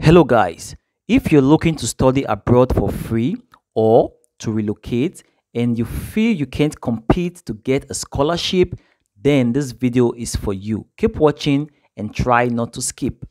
Hello guys, if you're looking to study abroad for free or to relocate and you feel you can't compete to get a scholarship, then this video is for you. Keep watching and try not to skip.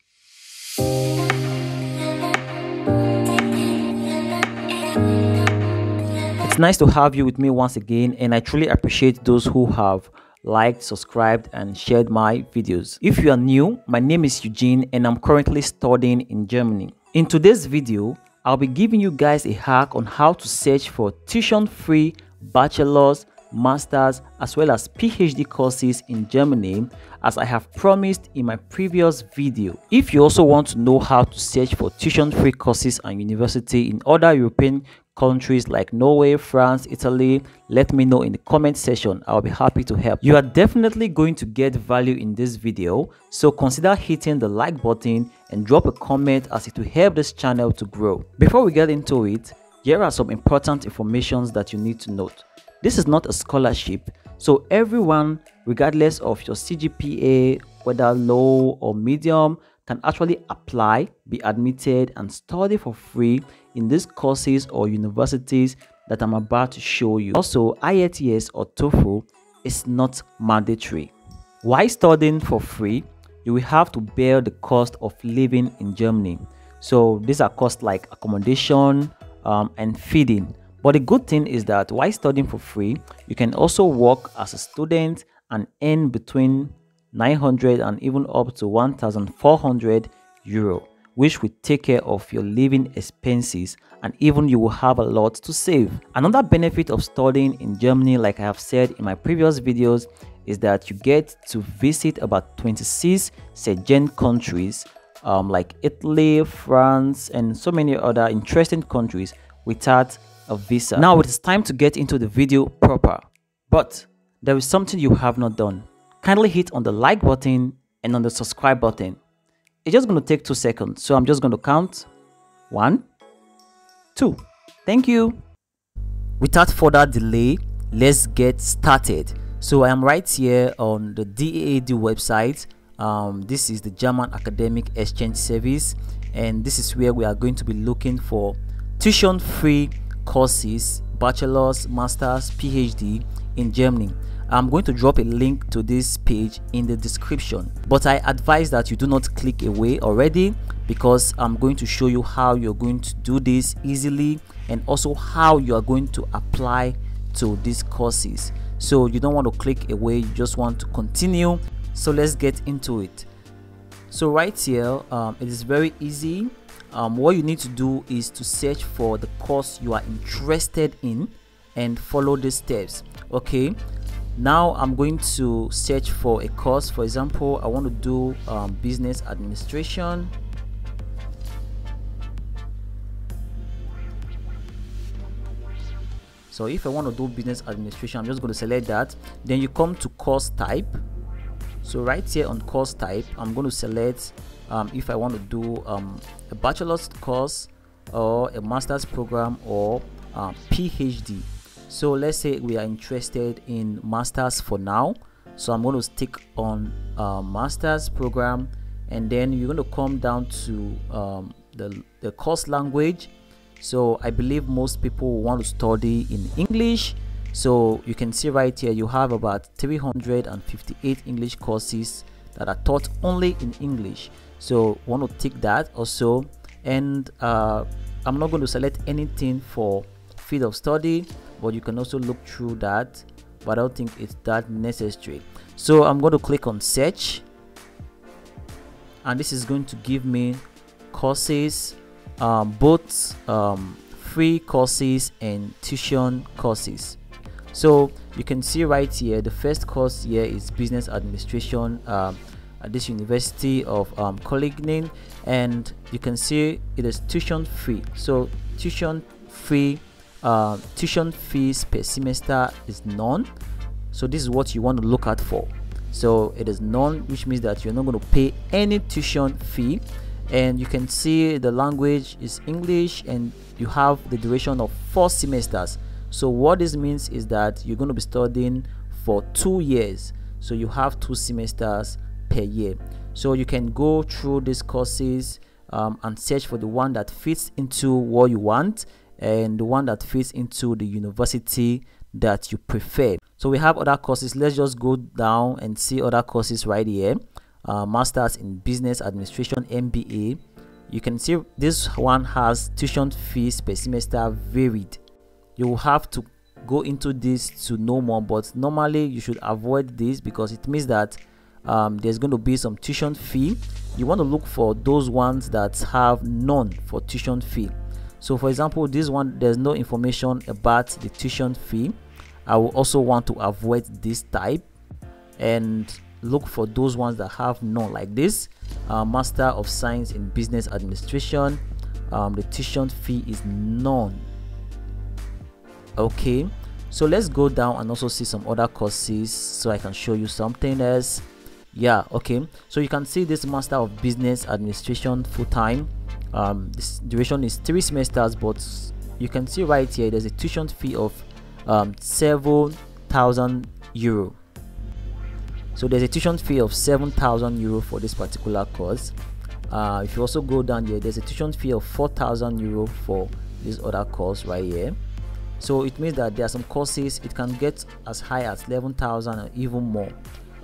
It's nice to have you with me once again, and I truly appreciate those who have liked, subscribed and shared my videos. If you are new, my name is Eugene and I'm currently studying in Germany. In today's video, I'll be giving you guys a hack on how to search for tuition-free bachelor's, master's as well as PhD courses in Germany, as I have promised in my previous video. If you also want to know how to search for tuition-free courses and university in other European countries like Norway, France, Italy, let me know in the comment section. I'll be happy to help. You are definitely going to get value in this video, so consider hitting the like button and drop a comment, as it will help this channel to grow. Before we get into it, here are some important informations that you need to note. This is not a scholarship, so everyone, regardless of your CGPA, whether low or medium, can actually apply, be admitted and study for free in these courses or universities that I'm about to show you. Also, IELTS or TOEFL is not mandatory. While studying for free, you will have to bear the cost of living in Germany. So these are costs like accommodation and feeding. But the good thing is that while studying for free, you can also work as a student and earn between 900 and even up to 1,400 euro, which will take care of your living expenses, and even you will have a lot to save. Another benefit of studying in Germany, like I have said in my previous videos, is that you get to visit about 26 SEGEN countries like Italy, France and so many other interesting countries without a visa. Now it is time to get into the video proper, but there is something you have not done. Kindly hit on the like button and on the subscribe button. It's just going to take 2 seconds, so I'm just going to count 1, 2. Thank you. Without further delay, let's get started. So I am right here on the DAAD website. This is the German Academic Exchange Service, and this is where we are going to be looking for tuition-free courses, bachelor's, master's, PhD in Germany. I'm going to drop a link to this page in the description, but I advise that you do not click away already, because I'm going to show you how you're going to do this easily and also how you are going to apply to these courses. So you don't want to click away, you just want to continue. So let's get into it. So right here, it is very easy. What you need to do is to search for the course you are interested in and follow the steps. Okay, now I'm going to search for a course. For example, I want to do business administration. So if I want to do business administration, I'm just going to select that. Then you come to course type. So right here on course type, I'm going to select if I want to do a bachelor's course or a master's program or PhD. So let's say we are interested in master's for now, so I'm going to stick on master's program, and then you're going to come down to the course language. So I believe most people want to study in English. So you can see right here you have about 358 English courses that are taught only in English, so want to tick that also. And I'm not going to select anything for field of study, but you can also look through that, but I don't think it's that necessary. So I'm going to click on search, and this is going to give me courses, both free courses and tuition courses. So you can see right here the first course here is business administration at this University of Cologne, and you can see it is tuition free. So tuition free, tuition fees per semester is none, so this is what you want to look out for. So it is none, which means that you're not going to pay any tuition fee. And you can see the language is English, and you have the duration of 4 semesters. So what this means is that you're going to be studying for 2 years, so you have 2 semesters per year. So you can go through these courses and search for the one that fits into what you want and the one that fits into the university that you prefer. So we have other courses. Let's just go down and see other courses right here. Masters in Business Administration, MBA. You can see this one has tuition fees per semester varied. You will have to go into this to know more, but normally you should avoid this because it means that there's going to be some tuition fee. You want to look for those ones that have none for tuition fee. So for example, this one, there's no information about the tuition fee. I will also want to avoid this type and look for those ones that have none, like this Master of Science in Business Administration. The tuition fee is none. Okay, so let's go down and also see some other courses so I can show you something else. Yeah, okay, so you can see this Master of Business Administration full-time. This duration is 3 semesters, but you can see right here there's a tuition fee of 7,000 euro. So there's a tuition fee of 7,000 euro for this particular course. If you also go down here, there's a tuition fee of 4,000 euro for this other course right here. So it means that there are some courses it can get as high as 11,000 or even more,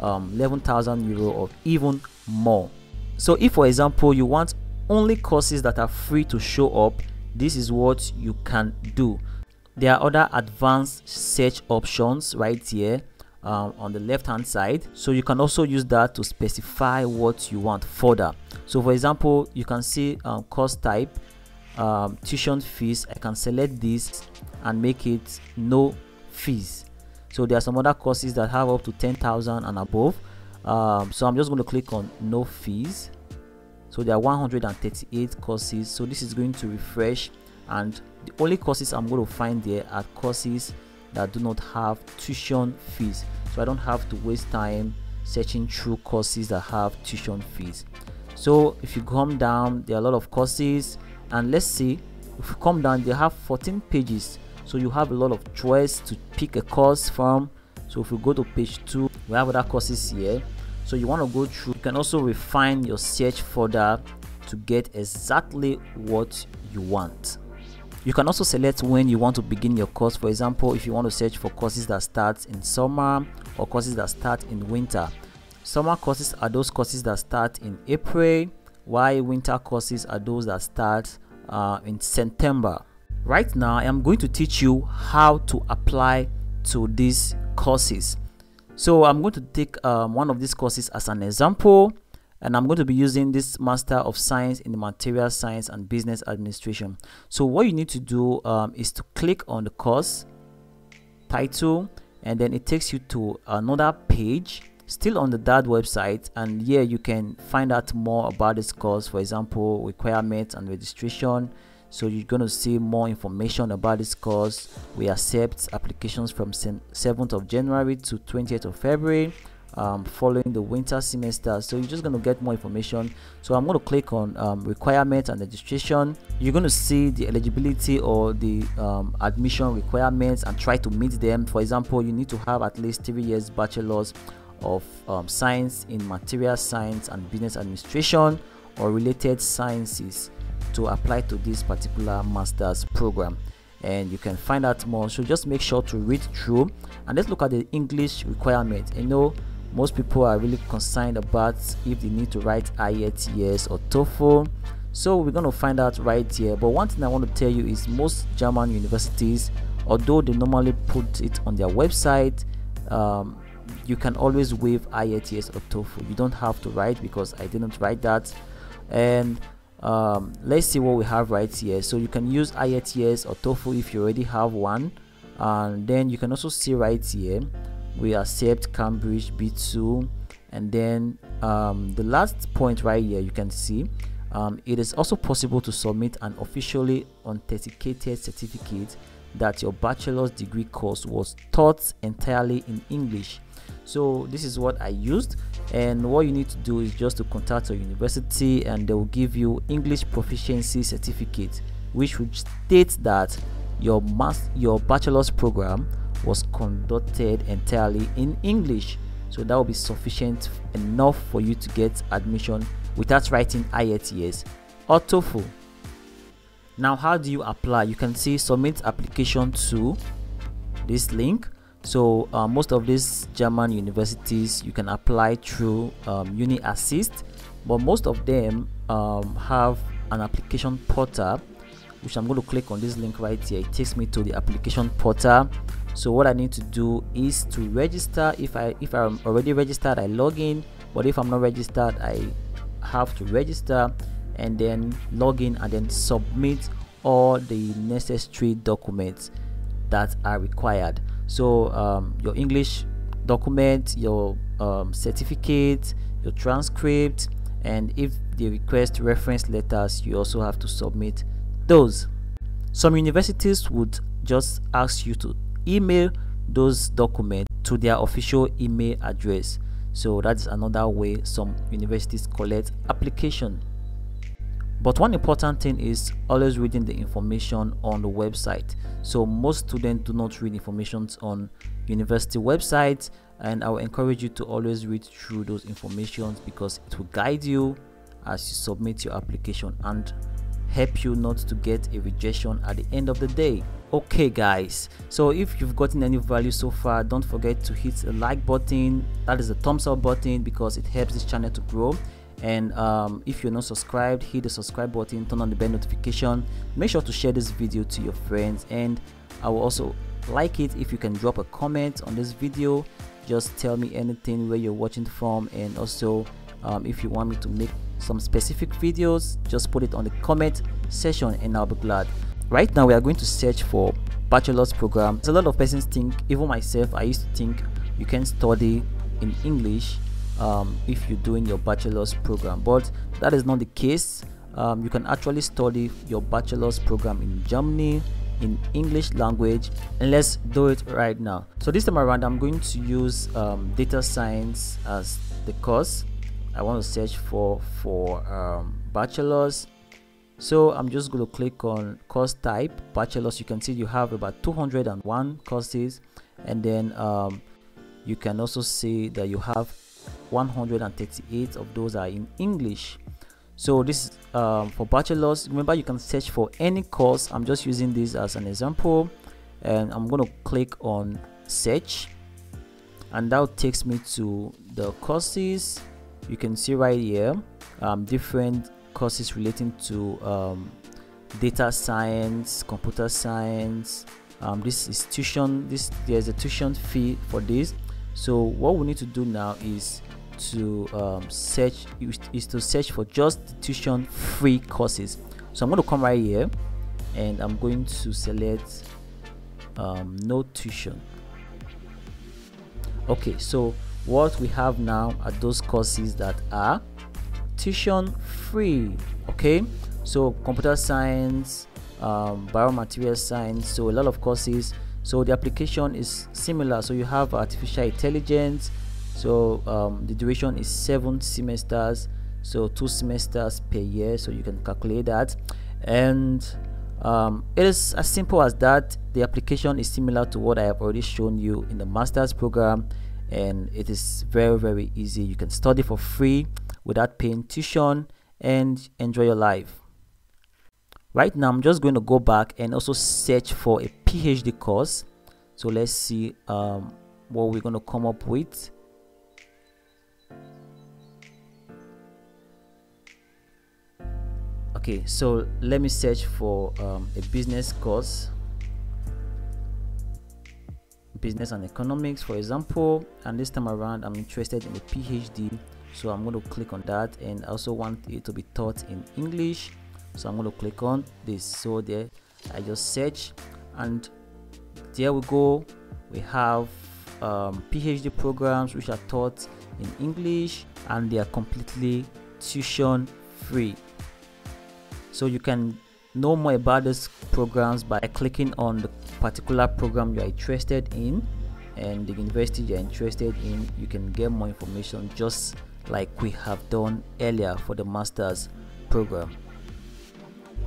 11,000 euro or even more. So if for example you want only courses that are free to show up, this is what you can do. There are other advanced search options right here on the left hand side, so you can also use that to specify what you want further. So for example, you can see course type, tuition fees. I can select this and make it no fees. So there are some other courses that have up to 10,000 and above. So I'm just going to click on no fees. So there are 138 courses. So this is going to refresh, and the only courses I'm going to find there are courses that do not have tuition fees, so I don't have to waste time searching through courses that have tuition fees. So if you come down, there are a lot of courses, and let's see, if you come down, they have 14 pages, so you have a lot of choice to pick a course from. So if you go to page 2, we have other courses here, so you want to go through. You can also refine your search further to get exactly what you want. You can also select when you want to begin your course. For example, if you want to search for courses that start in summer or courses that start in winter. Summer courses are those courses that start in April, while winter courses are those that start in September. Right now, I am going to teach you how to apply to these courses. So I'm going to take one of these courses as an example, and I'm going to be using this Master of Science in the Material Science and Business Administration. So what you need to do is to click on the course title, and then it takes you to another page, still on the DAAD website, and here you can find out more about this course. For example, requirements and registration. So you're going to see more information about this course. We accept applications from 7th of January to 20th of February. Following the winter semester, so you're just going to get more information. So I'm going to click on requirements and registration. You're going to see the eligibility or the admission requirements and try to meet them. For example, you need to have at least 3 years bachelor's of science in material science and business administration or related sciences to apply to this particular master's program, and you can find out more. So just make sure to read through, and let's look at the English requirement. You know, most people are really concerned about if they need to write IELTS or TOEFL. So we're going to find out right here. But one thing I want to tell you is most German universities, although they normally put it on their website, you can always waive IELTS or TOEFL. You don't have to write, because I didn't write that. And let's see what we have right here. So you can use IELTS or TOEFL if you already have one. And then you can also see right here, we accept Cambridge B2, and then the last point right here, you can see it is also possible to submit an officially authenticated certificate that your bachelor's degree course was taught entirely in English. So this is what I used, and what you need to do is just to contact your university, and they will give you English proficiency certificate, which would state that your bachelor's program was conducted entirely in English. So that will be sufficient enough for you to get admission without writing IELTS or TOEFL. Now, how do you apply? You can see submit application to this link. So most of these German universities, you can apply through UniAssist, but most of them have an application portal, which I'm going to click on this link right here. It takes me to the application portal. So what I need to do is to register. If I'm already registered, I log in, but if I'm not registered, I have to register and then log in and then submit all the necessary documents that are required. So your English document, your certificate, your transcript, and if they request reference letters, you also have to submit those. Some universities would just ask you to email those documents to their official email address. So that's another way some universities collect application. But one important thing is always reading the information on the website. So most students do not read information on university websites, and I will encourage you to always read through those informations because it will guide you as you submit your application and help you not to get a rejection at the end of the day. Okay guys, so if you've gotten any value so far, don't forget to hit the like button, that is the thumbs up button, because it helps this channel to grow. And if you're not subscribed, hit the subscribe button, turn on the bell notification, make sure to share this video to your friends, and I will also like it if you can drop a comment on this video. Just tell me anything where you're watching from, and also if you want me to make some specific videos, just put it on the comment section and I'll be glad. Right now we are going to search for bachelor's program. A lot of persons think, even myself, I used to think you can study in English if you're doing your bachelor's program, but that is not the case. You can actually study your bachelor's program in Germany in English language, and let's do it right now. So this time around I'm going to use data science as the course. I want to search for bachelor's, so I'm just going to click on course type bachelor's. You can see you have about 201 courses, and then you can also see that you have 138 of those are in English. So this for bachelor's. Remember, you can search for any course. I'm just using this as an example, and I'm going to click on search, and that takes me to the courses. You can see right here different courses relating to data science, computer science. There's a tuition fee for this. So what we need to do now is to search for just tuition free courses. So I'm going to come right here and I'm going to select no tuition. Okay, so what we have now are those courses that are tuition free. Okay, so computer science, biomaterial science, so a lot of courses. So the application is similar. So you have artificial intelligence, so the duration is 7 semesters, so 2 semesters per year, so you can calculate that. And it is as simple as that. The application is similar to what I have already shown you in the master's program, and it is very, very easy. You can study for free without paying tuition and enjoy your life. Right now I'm just going to go back and also search for a PhD course. So let's see what we're going to come up with. Okay, so let me search for a business course, business and economics for example, and this time around I'm interested in the PhD, so I'm going to click on that, and I also want it to be taught in English, so I'm going to click on this. So there I just search, and there we go. We have PhD programs which are taught in English, and they are completely tuition free. So you can know more about these programs by clicking on the particular program you are interested in and the university you are interested in. You can get more information, just like we have done earlier for the master's program.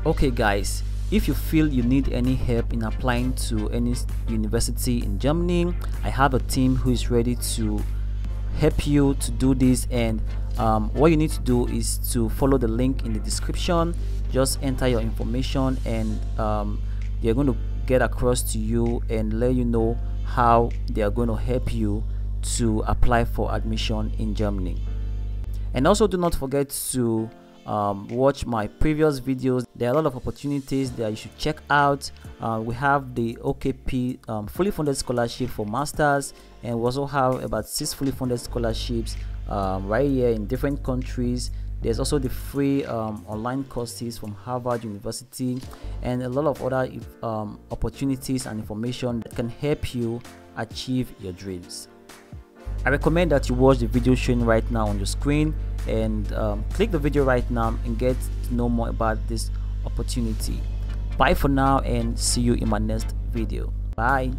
Okay guys, if you feel you need any help in applying to any university in Germany, I have a team who is ready to help you to do this. And what you need to do is to follow the link in the description. Just enter your information, and they're going to get across to you and let you know how they are going to help you to apply for admission in Germany. And also, do not forget to watch my previous videos. There are a lot of opportunities that you should check out. We have the OKP fully funded scholarship for masters, and we also have about 6 fully funded scholarships right here in different countries. There's also the free online courses from Harvard University, and a lot of other opportunities and information that can help you achieve your dreams. I recommend that you watch the video shown right now on your screen, and click the video right now and get to know more about this opportunity. Bye for now, and see you in my next video. Bye.